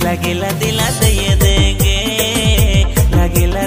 लगेला दिला दे देंगे, लगेला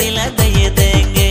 दिला दे देंगे।